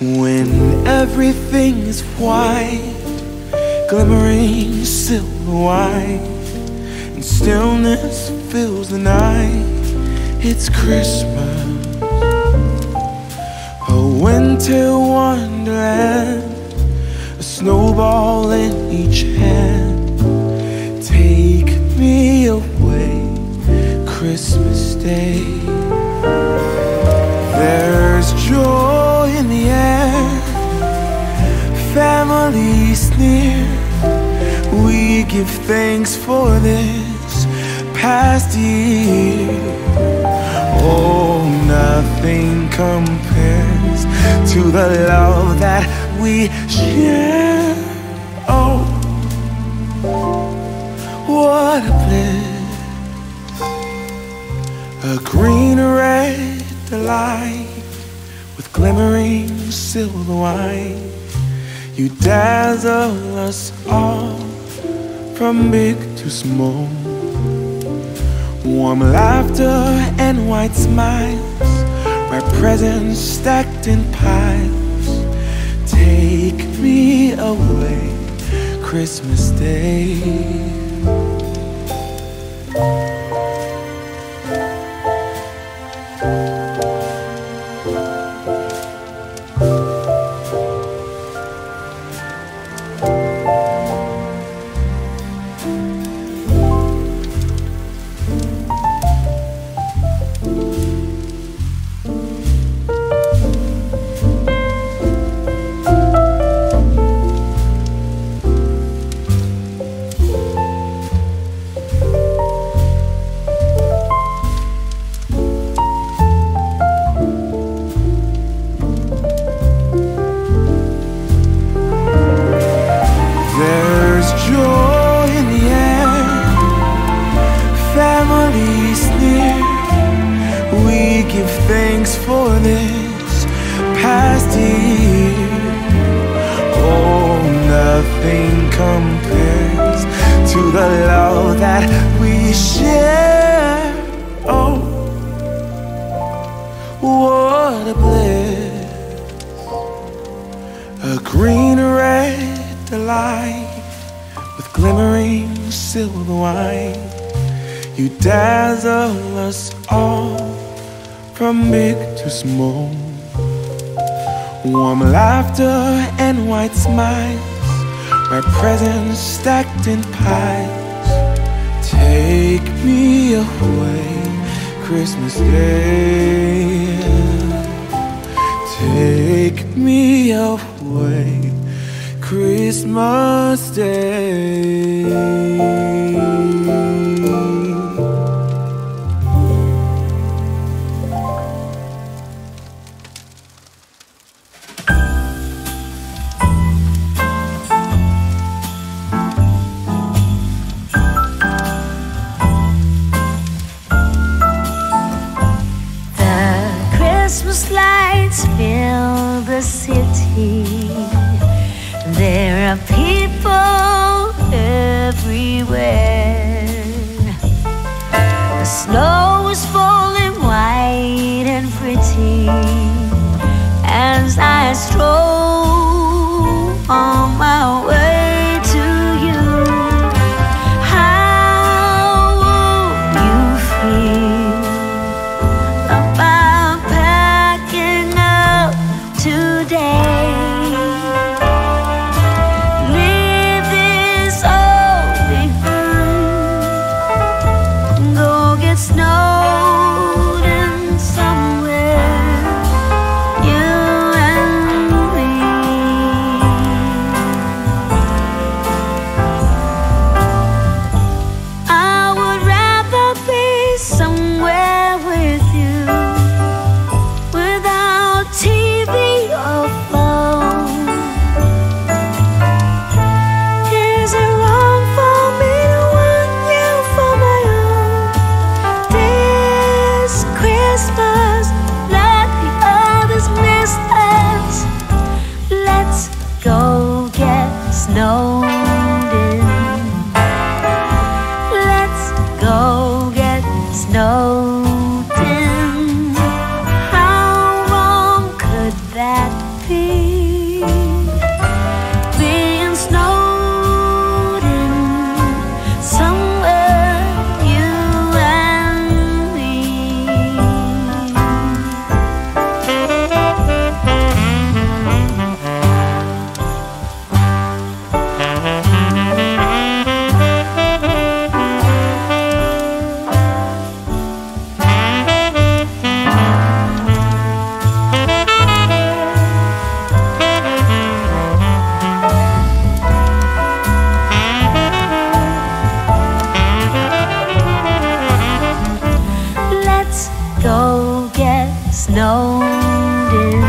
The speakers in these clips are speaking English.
When everything is white, glimmering silver white, and stillness fills the night, it's Christmas, a winter wonderland, a snowball in each hand. Take me away, Christmas Day. There's joy in the air, family's near. We give thanks for this past year. Oh, nothing compares to the love that we share. Oh, what a bliss. A green red delight with glimmering silver white. You dazzle us all, from big to small. Warm laughter and white smiles, my presents stacked in piles. Take me away, Christmas Day. Thanks for this past year. Oh, nothing compares to the love that we share. Oh, what a bliss. A green red delight with glimmering silver white. You dazzle us all, from big to small. Warm laughter and white smiles, my presents stacked in piles. Take me away, Christmas Day. Take me away, Christmas Day. City, there are people everywhere. The snow is falling white and pretty as I stroll on my way. Is it wrong for me to want you for my own? snowed in.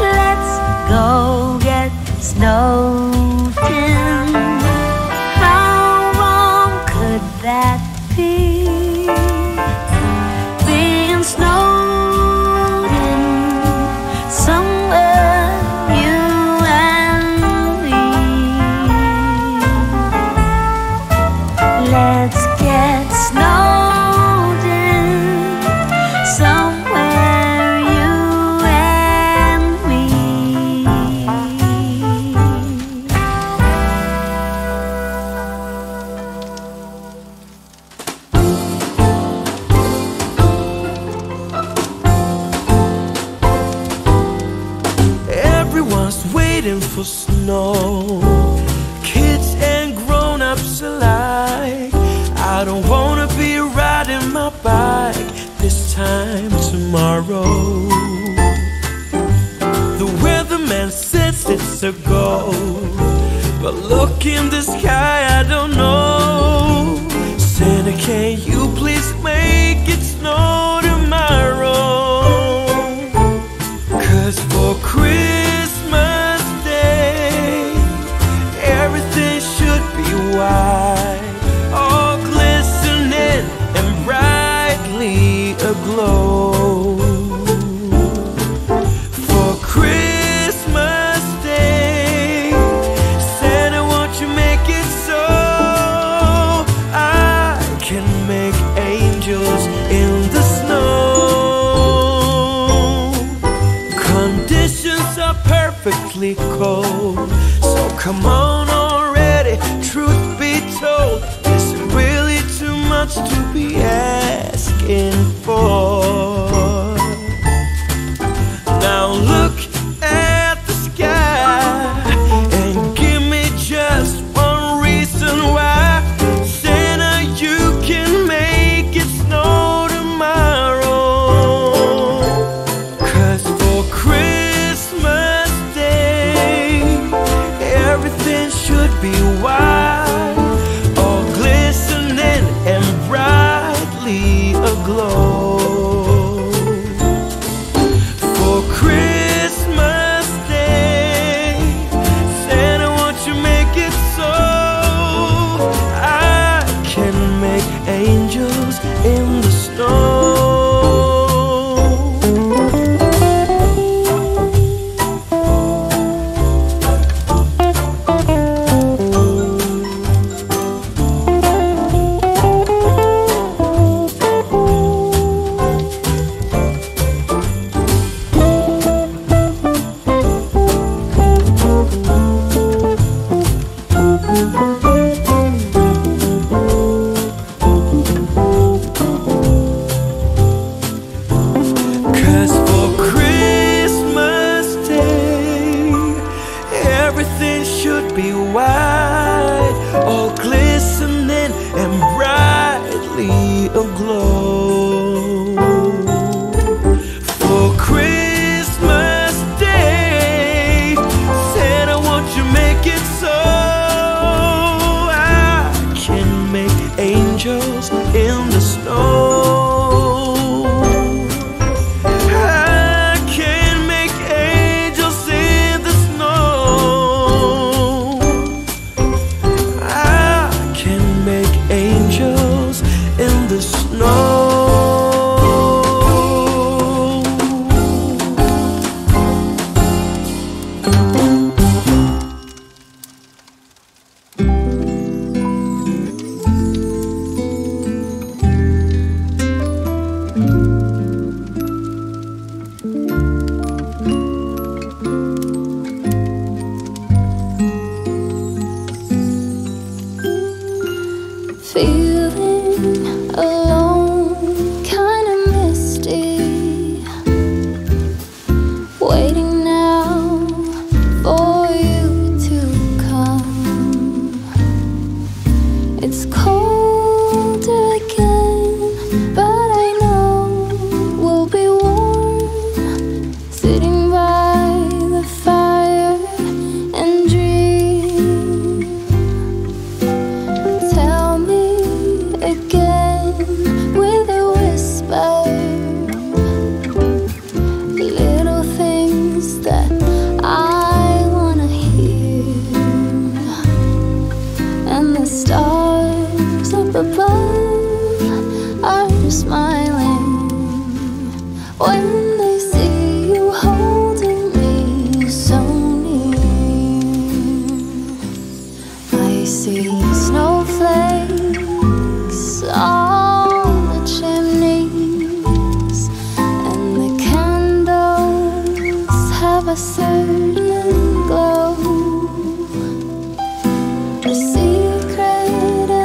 Let's go get snowed in. How wrong could that be? Being snowed in somewhere, you and me. Let's get snowed in. Waiting for snow, kids and grown-ups alike. I don't wanna be riding my bike this time tomorrow. The weatherman says it's a go, but look in the sky, I don't know. Santa, can you please make it snow tomorrow? 'Cause for Christmas white, all glistening and brightly aglow. For Christmas Day, Santa, won't you make it so I can make angels in the snow? Conditions are perfectly cold, so come on already. Truth be told, is it really too much to be asking for? Now look at the sky and give me just one reason why, Santa, you can make it snow tomorrow. 'Cause for Christmas Day, everything should be white, aglow. For Christmas Day, Santa, won't you make it so I can make angels in the snow? Everything should be white, all glistening and brightly aglow. For Christmas Day, Santa, won't you make it so I can make angels in the snow? Feeling alone, kinda misty, waiting now for you to come. It's colder again, but I know we'll be warm, sitting by the fire and dream. Tell me again with a whisper above are smiling when they see you holding me so near. I see snowflakes on the chimneys, and the candles have a certain glow. A secret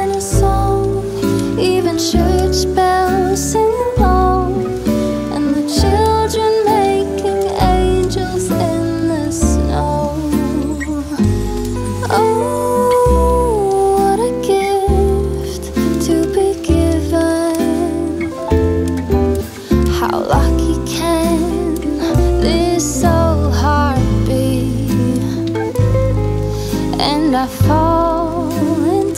in a song, even church bells sing along, and the children making angels in the snow. Oh, what a gift to be given. How lucky can this soul heart be? And I fall and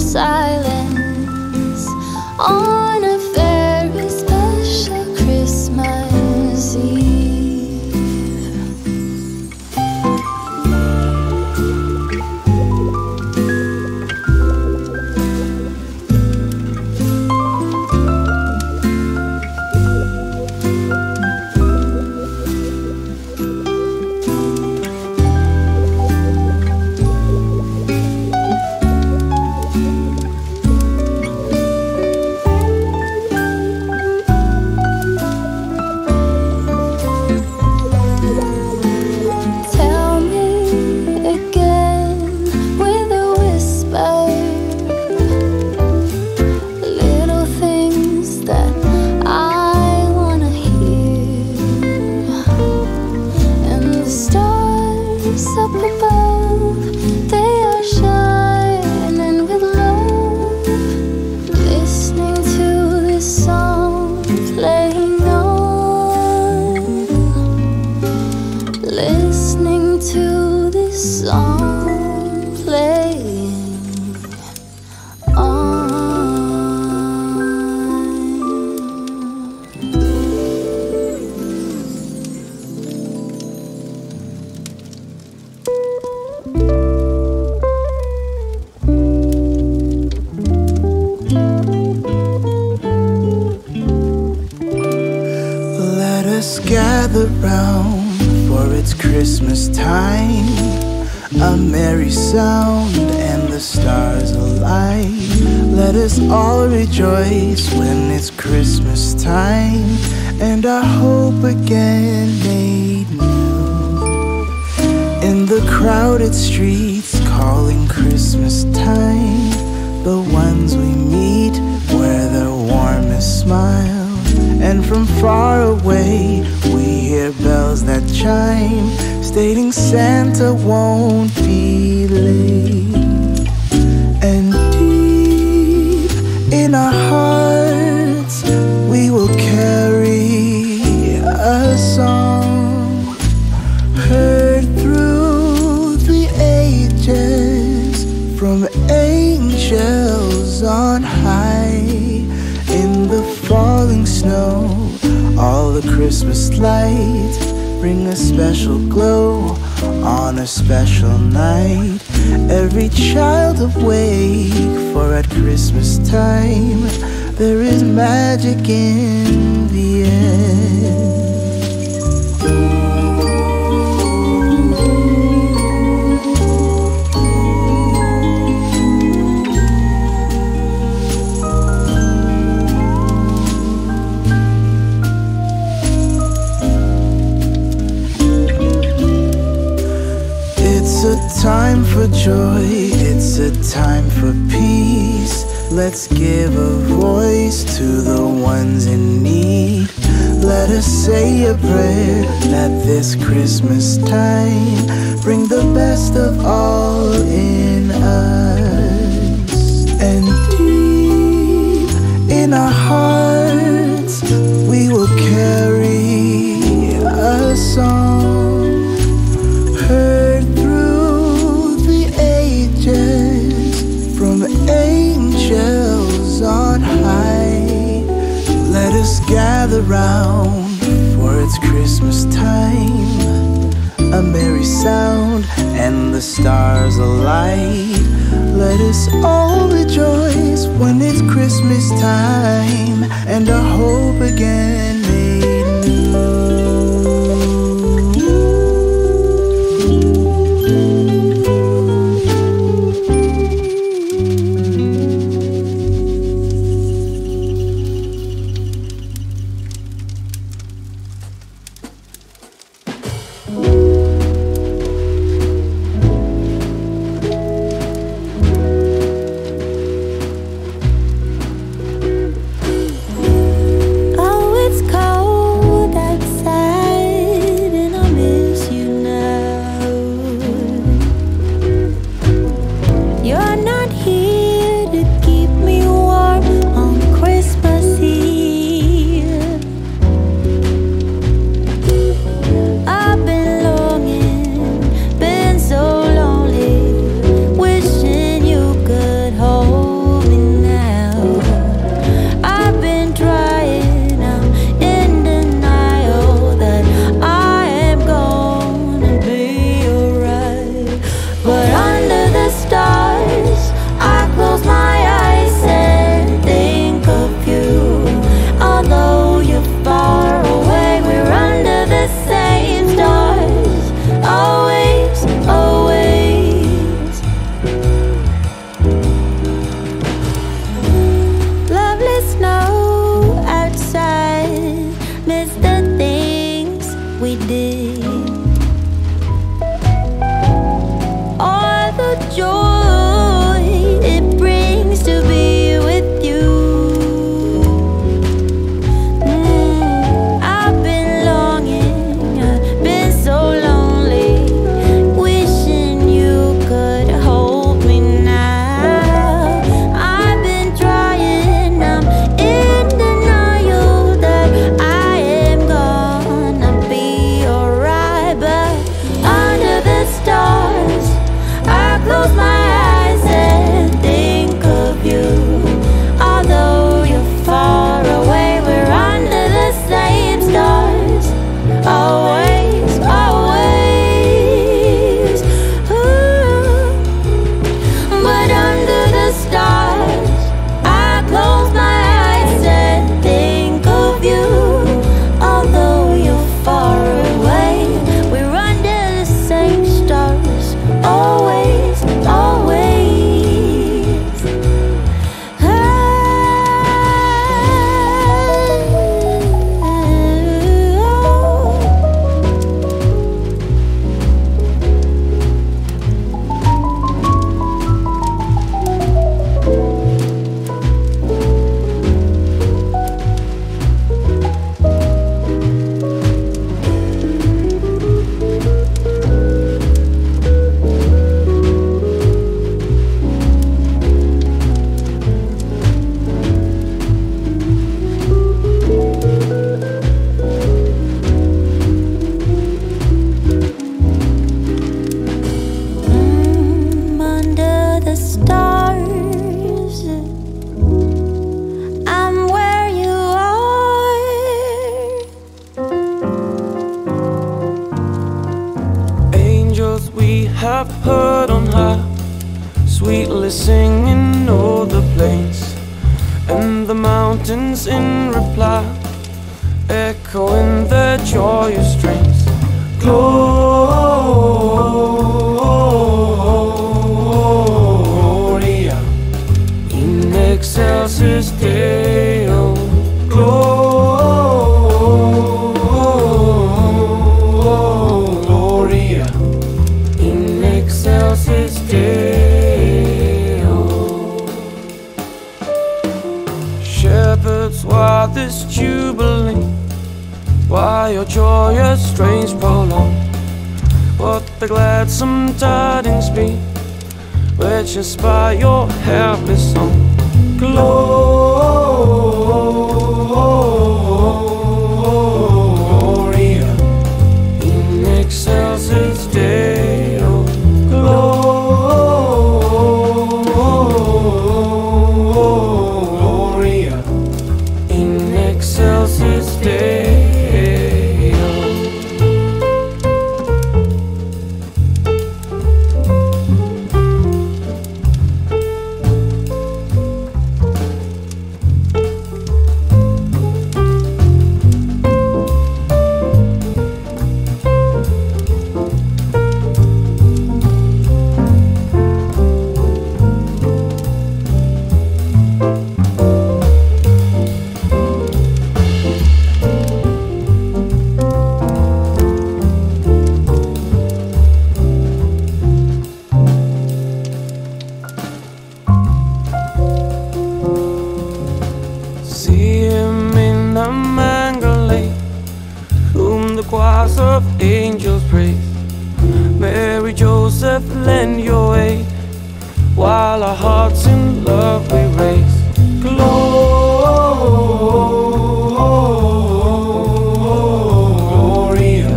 silence on a very special Christmas Eve. Up above, they are shining with love, listening to this song playing on, listening to this song playing on. Gather round, for it's Christmas time. A merry sound and the stars alight. Let us all rejoice when it's Christmas time, and our hope again made new. In the crowded streets calling Christmas time, the ones we meet wear their warmest smile. And from far away, we hear bells that chime, stating Santa won't be late. And deep in our hearts, we will carry a song heard through the ages, from angels on high. In the falling snow, all the Christmas lights bring a special glow on a special night. Every child awake, for at Christmas time there is magic in the air. It's a time for joy, it's a time for peace. Let's give a voice to the ones in need. Let us say a prayer that this Christmas time bring the best of all in us. And deep in our hearts, we will carry a song heard through the ages, from angels on high. Let us gather round, for it's Christmas time. A merry sound and the stars alight. Let us us all rejoice when it's Christmas time and our hope again made voice of angels praise. Mary, Joseph, lend your aid, while our hearts in love we raise. Gloria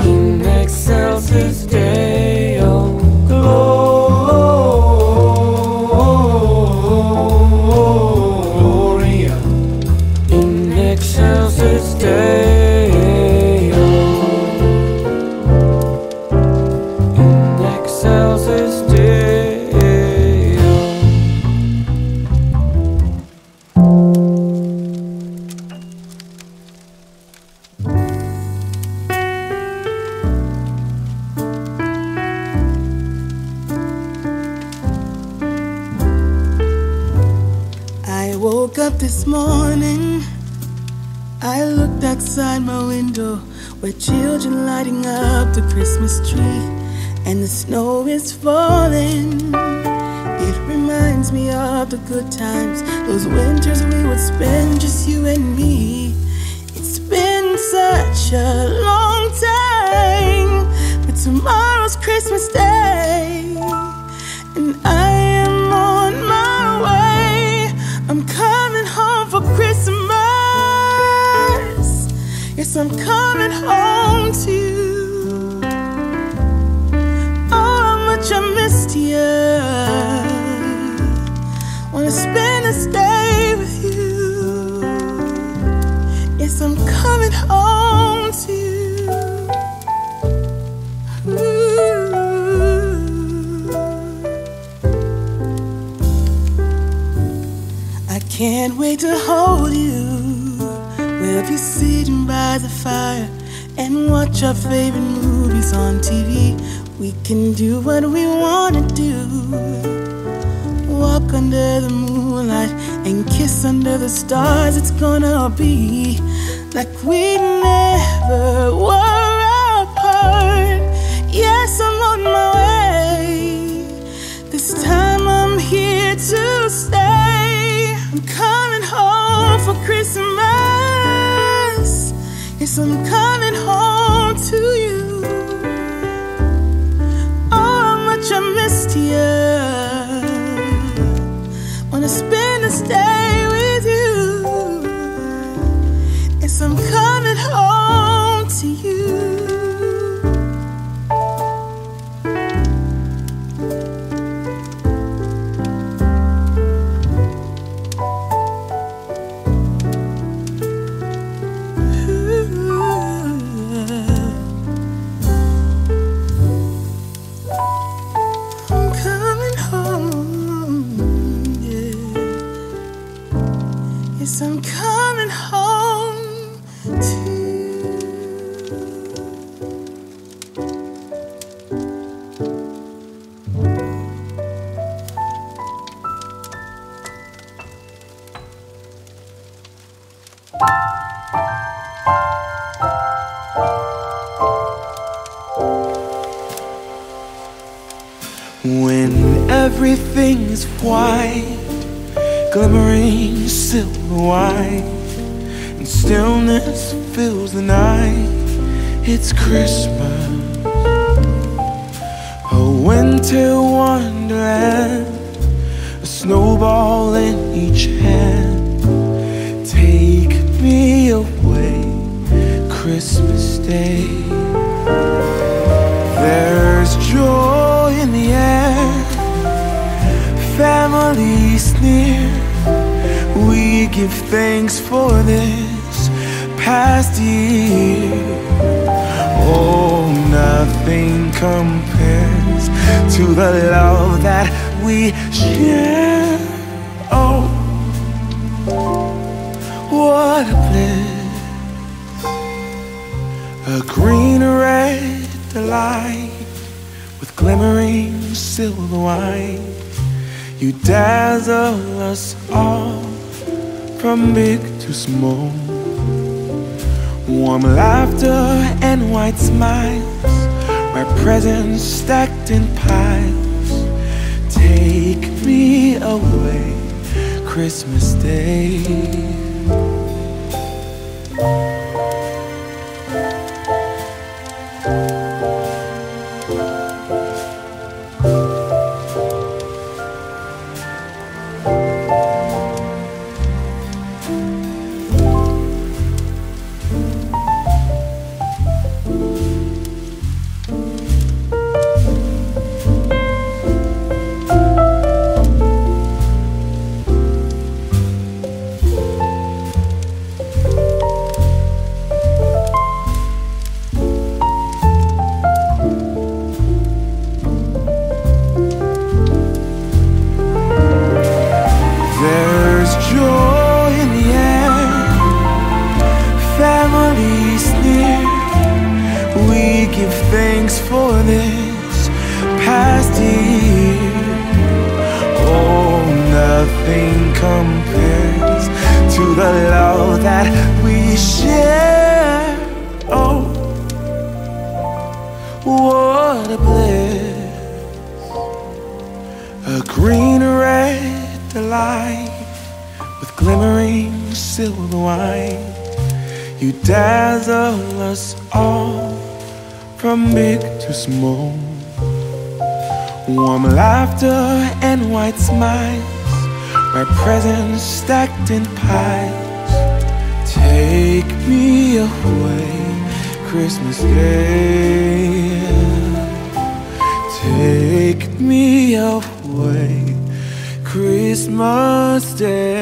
in excelsis Deo. Gloria in excelsis Deo. Up this morning, I looked outside my window, where children lighting up the Christmas tree, and the snow is falling. It reminds me of the good times, those winters we would spend, just you and me. It's been such a long time, but tomorrow's Christmas Day, and I am on my way. I'm coming home for Christmas. Yes, I'm coming home to you. Oh, how much I missed you. Wanna spend this day with you. Yes, I'm coming home to you. Can't wait to hold you. We'll be sitting by the fire and watch our favorite movies on TV. We can do what we want to do, walk under the moonlight and kiss under the stars. It's gonna be like we never were apart. Yes, I'm on my way. This time I'm here to stay. I'm coming home for Christmas. Yes, I'm coming home to you. Oh, how much I missed you. Wanna spend this day with you. Yes, I'm coming home to you. I'm coming home to you. When everything is white, glimmering silver white, and stillness fills the night, it's Christmas. A winter wonderland, a snowball in each hand. Take me away, Christmas Day. There's joy in the air, families near. We give thanks for this past year. Oh, nothing compares to the love that we share. Oh, what a bliss. A green-red delight with glimmering silver white. You dazzle us all, from big to small. Warm laughter and white smiles, my presents stacked in piles. Take me away, Christmas Day. that we share. Oh, what a bliss. A green-red delight with glimmering silver white. You dazzle us all from big to small. Warm laughter and white smiles, my presents stacked in piles. Take me away, Christmas Day. Take me away, Christmas Day.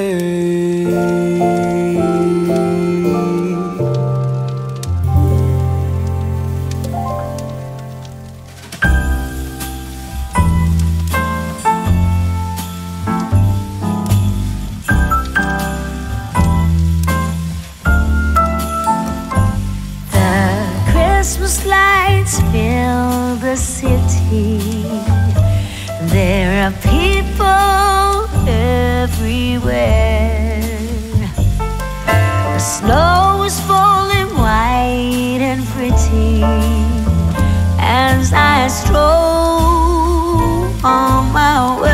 Fill the city. There are people everywhere. The snow is falling white and pretty as I stroll on my way.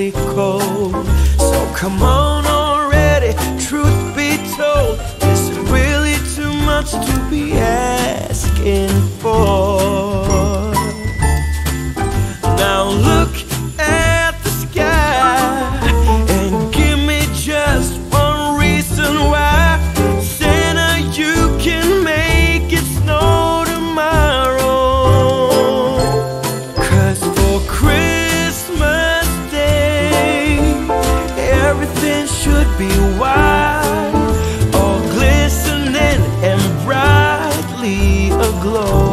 lonely cold. So come on already, truth be told, this is really too much to be asking for. Now look at the sky and give me just one reason why. Santa, you can make it snow tomorrow, 'cause for Christmas Day everything should be white, all glistening and brightly aglow.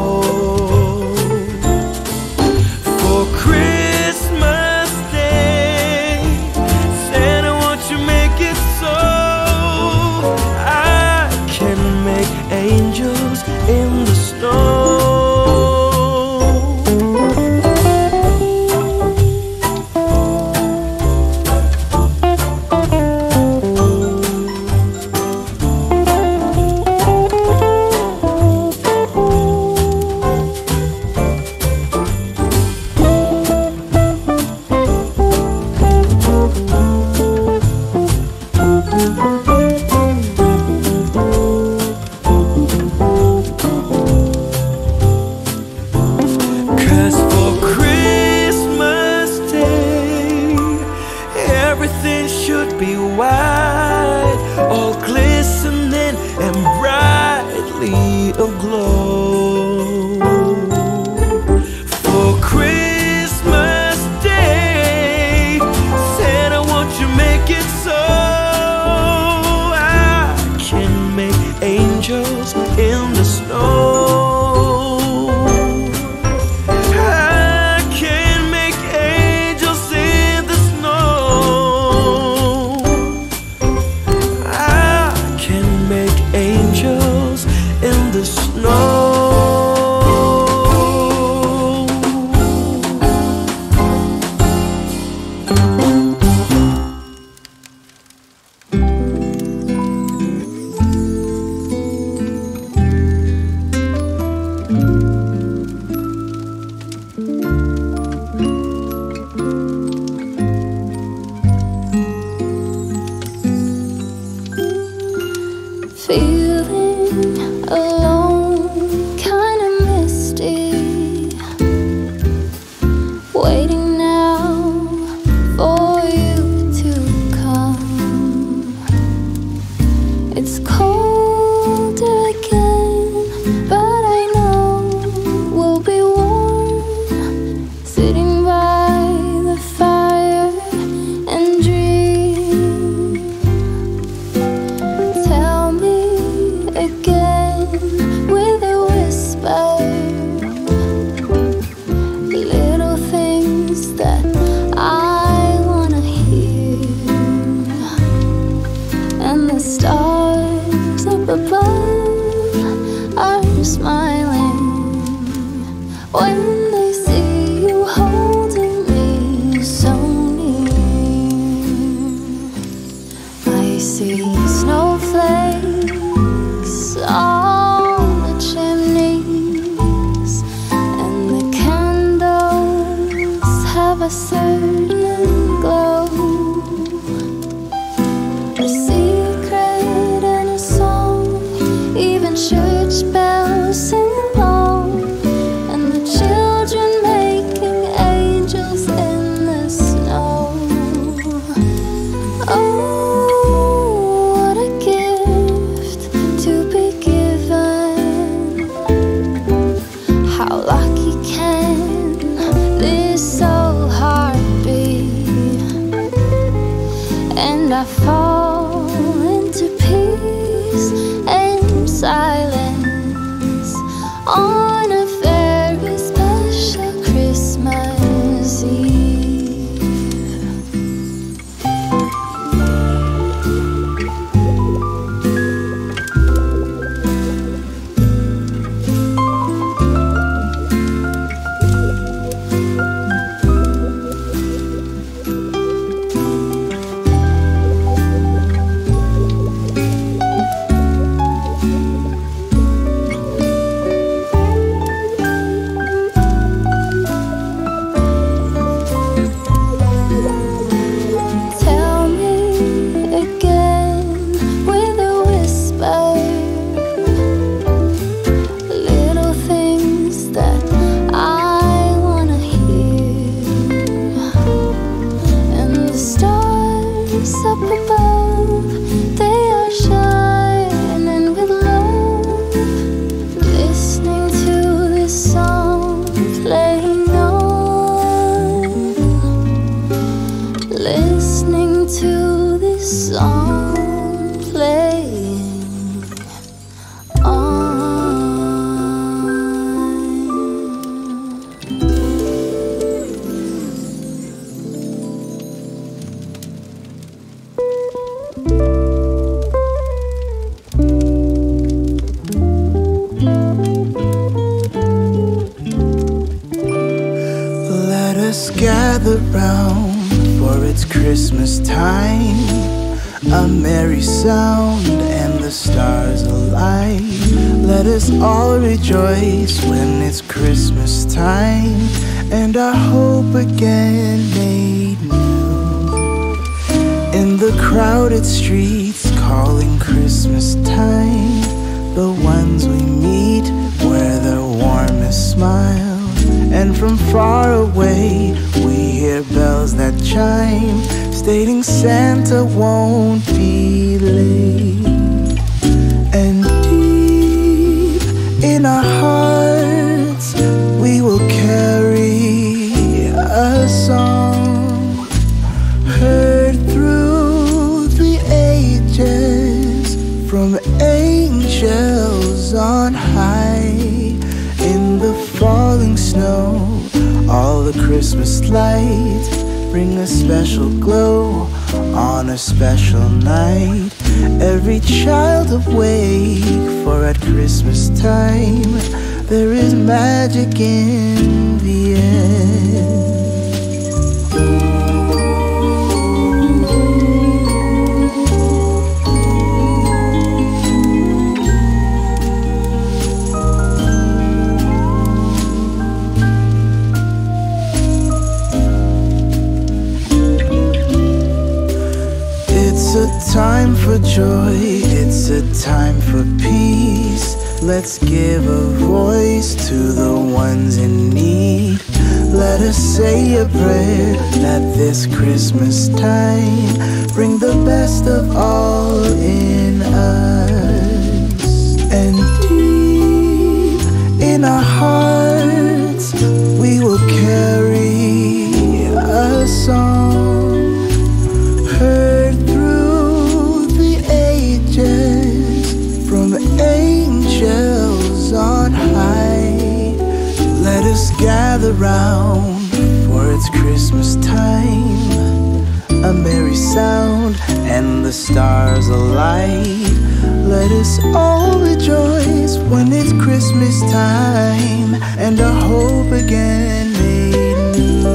Everything should be white, all glistening and brightly aglow. For Christmas Day, Santa, won't you make it so I can make angels in the snow? Feeling alone, kinda misty, waiting now for you to come. It's colder again, but I know we'll be warm, sitting by the fire and dream. Tell me again with a whisper, little things that I wanna hear, and the stars up above are smiling when they see you holding me so near. I see snowflakes on the chimneys, and the candles have a certain glow, a secret in a song. Even church bells sing along, and the children making angels in the snow. Oh, and I fall into peace and silence on a very special Christmas Eve. song playing on. Let us gather round, for it's Christmas time. A merry sound and the stars alight. Let us all rejoice when it's Christmas time, and our hope again made new. In the crowded streets calling Christmas time, the ones we meet wear their warmest smile. And from far away we hear bells that chime, stating Santa won't be late. And deep in our hearts we will carry a song heard through the ages, from angels on high. In the falling snow, all the Christmas lights bring a special glow on a special night. Every child awake, for at Christmas time there is magic in the air. It's a time for joy, it's a time for peace. Let's give a voice to the ones in need. Let us say a prayer that this Christmas time bring the best of all in us. And deep in our hearts we will carry a song heard through the ages, from angels on high. Let us gather round, for it's Christmas time. A merry sound and the stars alight. Let us all rejoice when it's Christmas time, and our hope again made new.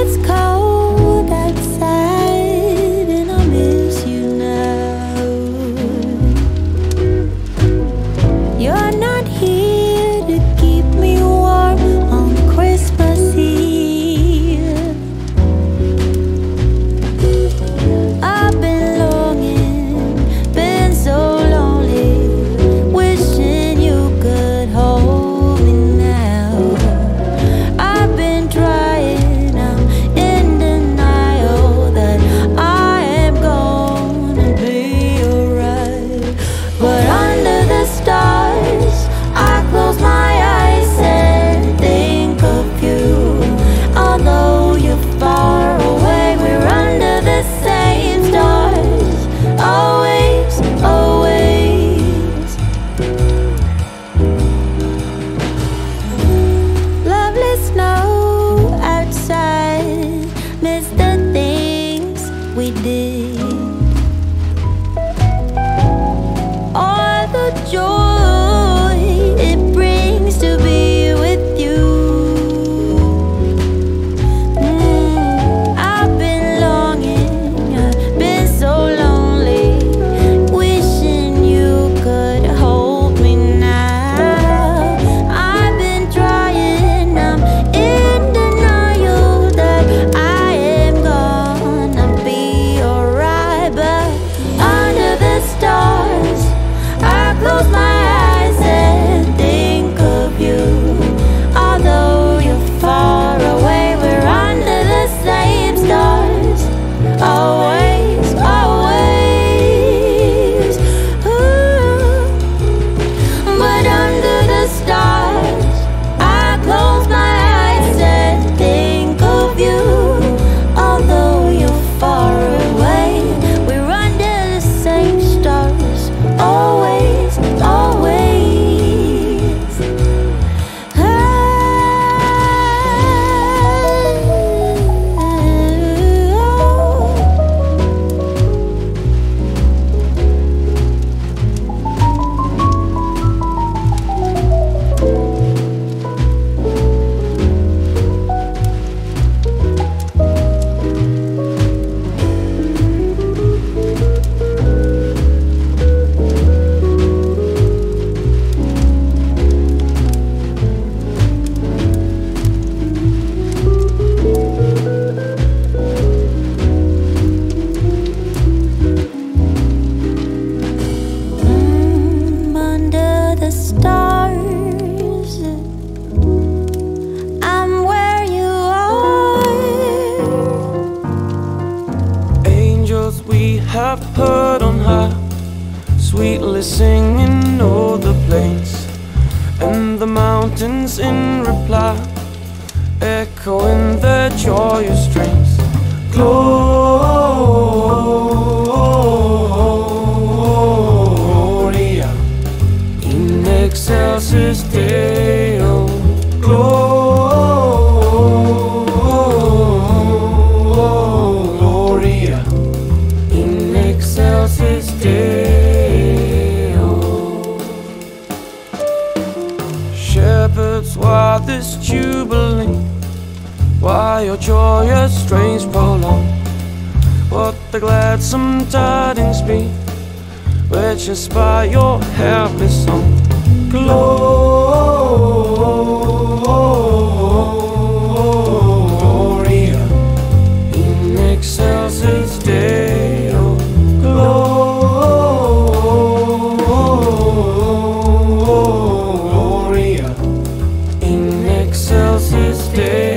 It's cold. sweetly singing, oh, the plains and the mountains in reply, echoing their joyous strains. Gloria in excelsis Deo. Gloria in excelsis Deo. Shepherds, why this jubilee? Why your joyous strains prolong? What the gladsome tidings be, which inspire your heavenly song. Gloria in excelsis Deo. Gloria in excelsis Deo.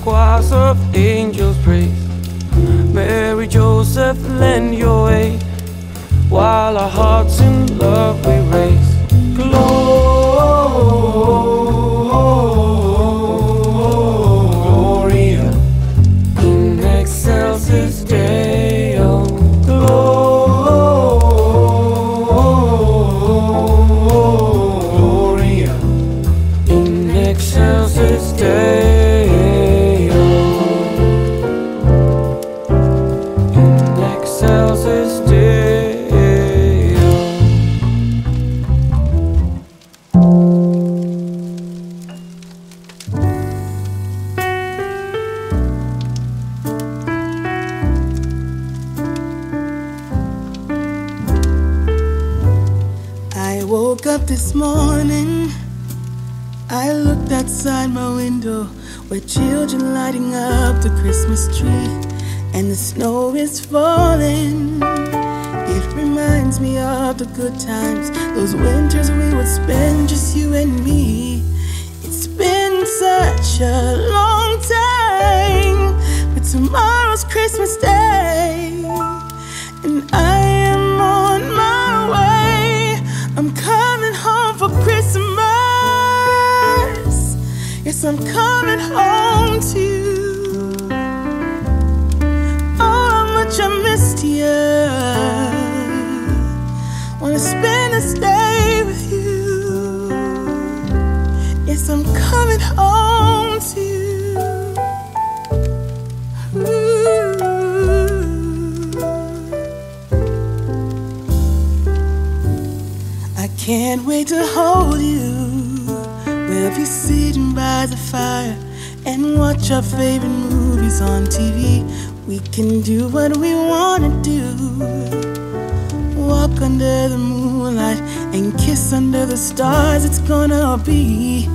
Choirs of angels praise. Mary, Joseph, lend your aid, while our hearts in love we raise. Gloria in excelsis Deo. Gloria in excelsis Deo. This morning I looked outside my window, where children lighting up the Christmas tree and the snow is falling. It reminds me of the good times, those winters we would spend, just you and me. It's been such a long time, but tomorrow's Christmas Day, and I am on my way. I'm coming home for Christmas. Yes, I'm coming home to you. Oh, how much I missed you. Wanna spend this day with you. Yes, I'm coming home to you. Can't wait to hold you. We'll be sitting by the fire and watch our favorite movies on TV. We can do what we want to do, walk under the moonlight and kiss under the stars. It's gonna be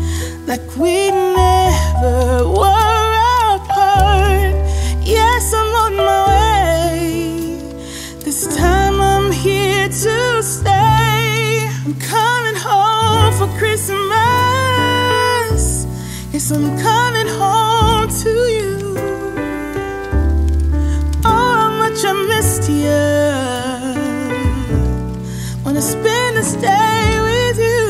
like we never were apart. Yes, I'm on my way. This time I'm here to stay. I'm coming home for Christmas. Yes, I'm coming home to you. Oh, how much I missed you. Wanna spend this day with you.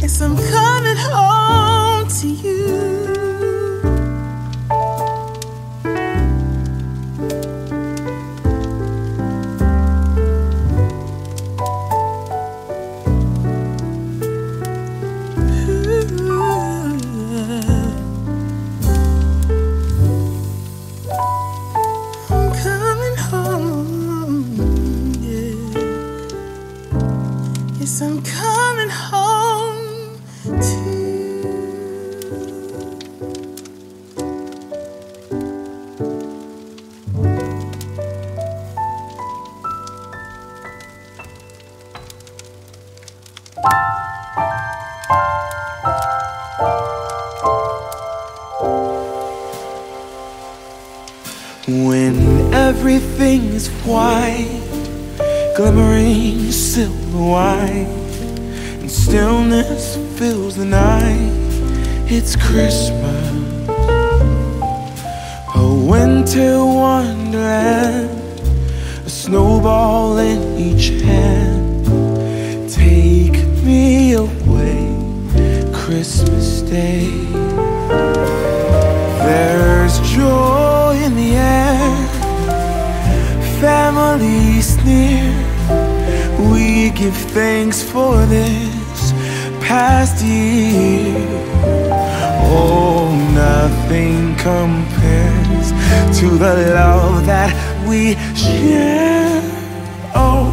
Yes, I'm coming home to you. 'Cause I'm coming home to you. When everything is white, glimmering silver white, and stillness fills the night, it's Christmas, a winter wonderland, a snowball in each hand. Take me away, Christmas Day. There's joy in the air, families near. We give thanks for this past year. Oh, nothing compares to the love that we share. Oh,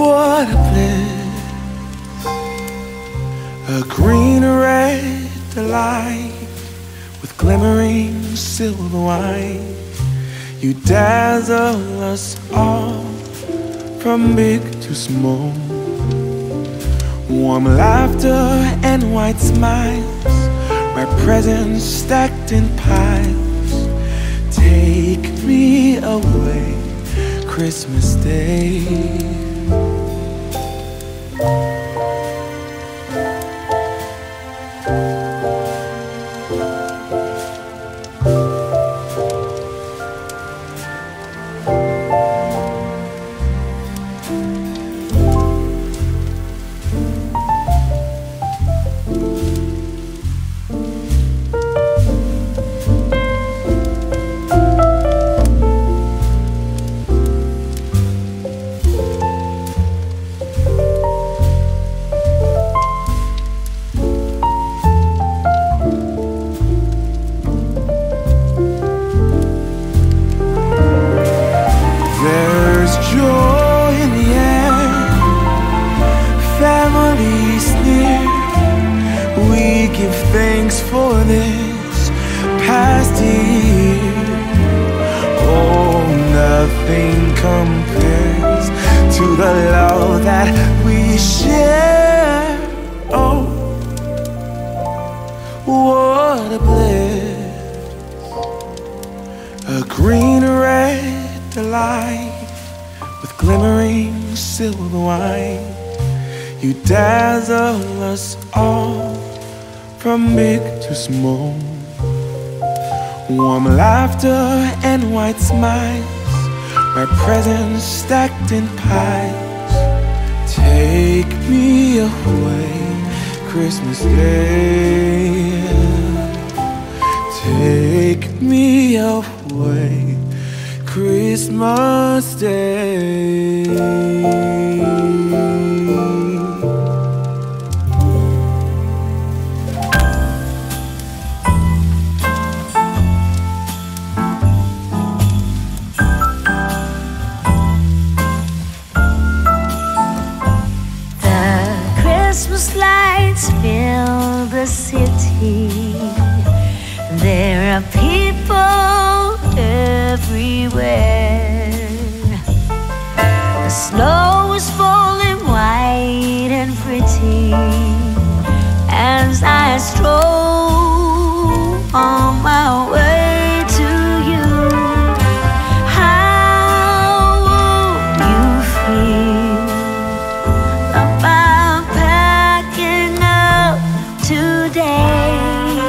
what a bliss. A green red delight with glimmering silver white. You dazzle us all, from big to small. Warm laughter and white smiles, my presents stacked in piles. Take me away, Christmas Day. Give thanks for this past year. Oh, nothing compares to the love that we share. Oh, what a bliss. A green red delight with glimmering silver white. You dazzle us all, from big to small. Warm laughter and white smiles, my presents stacked in piles. Take me away, Christmas Day. Take me away, Christmas Day. Christmas lights fill the city. There are people everywhere. The snow is falling white and pretty as I stroll on my way. Day.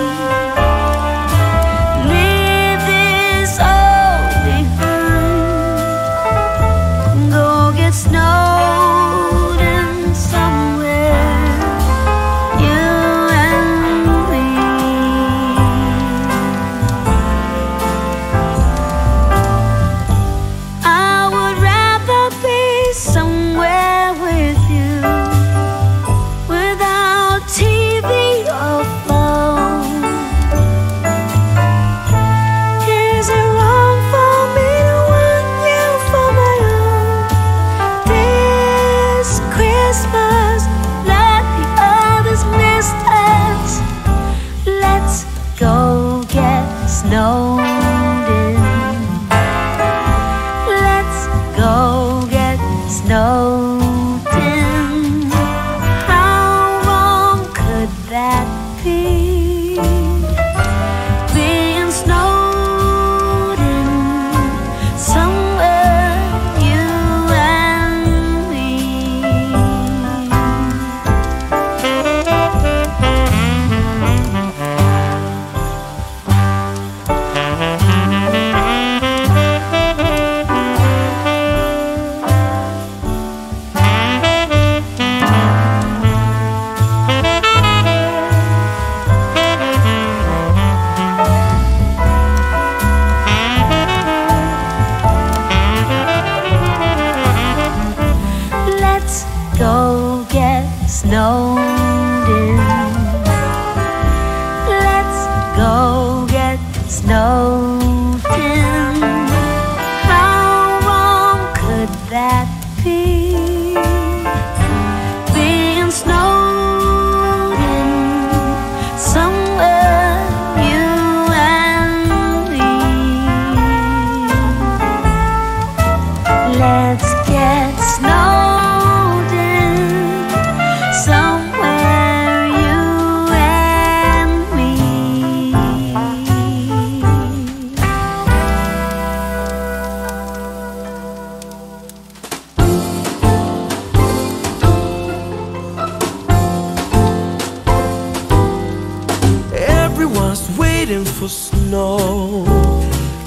and old,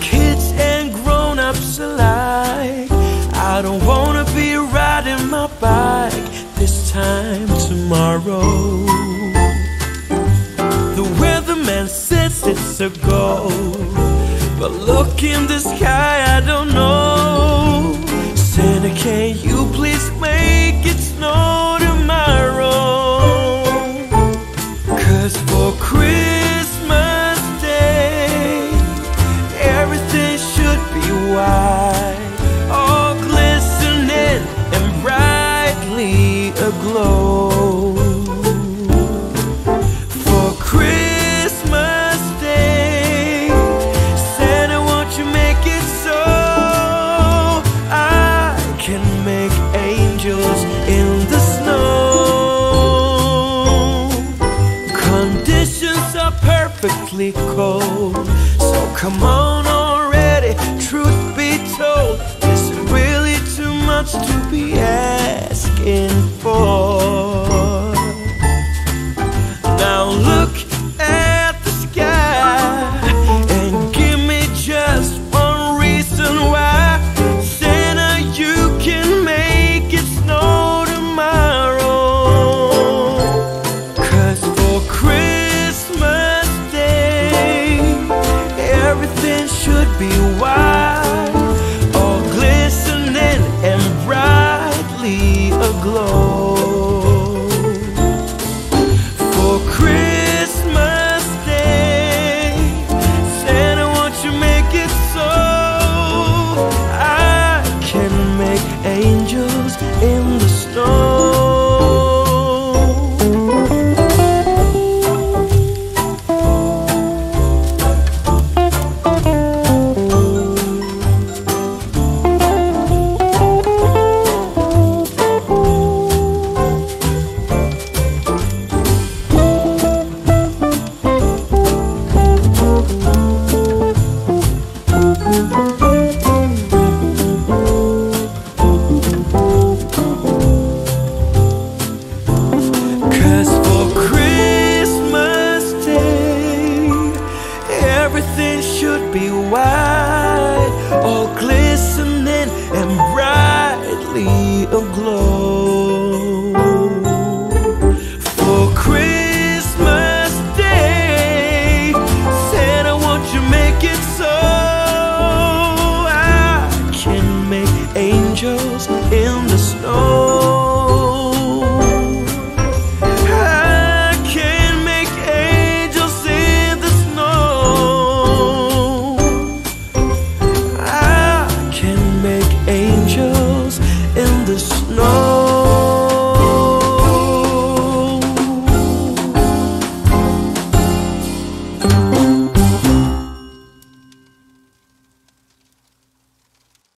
kids and grown-ups alike. I don't wanna be riding my bike this time tomorrow. The weatherman says it's a go, but look in the sky, I don't know. Santa, can you please make it snow tomorrow? 'Cause for Christmas Day, everything should be white, all glistening and brightly aglow. For Christmas Day, Santa, won't you make it so I can make angels in the snow? Conditions are perfectly cold, so come on already, truth be told. Is it really too much to be asking for? Now look at the sky and give me just one reason why. Santa, you can make it snow tomorrow. 'Cause for Christmas Day, everything should be white, all glistening and brightly aglow. Everything should be white, all glistening and brightly aglow.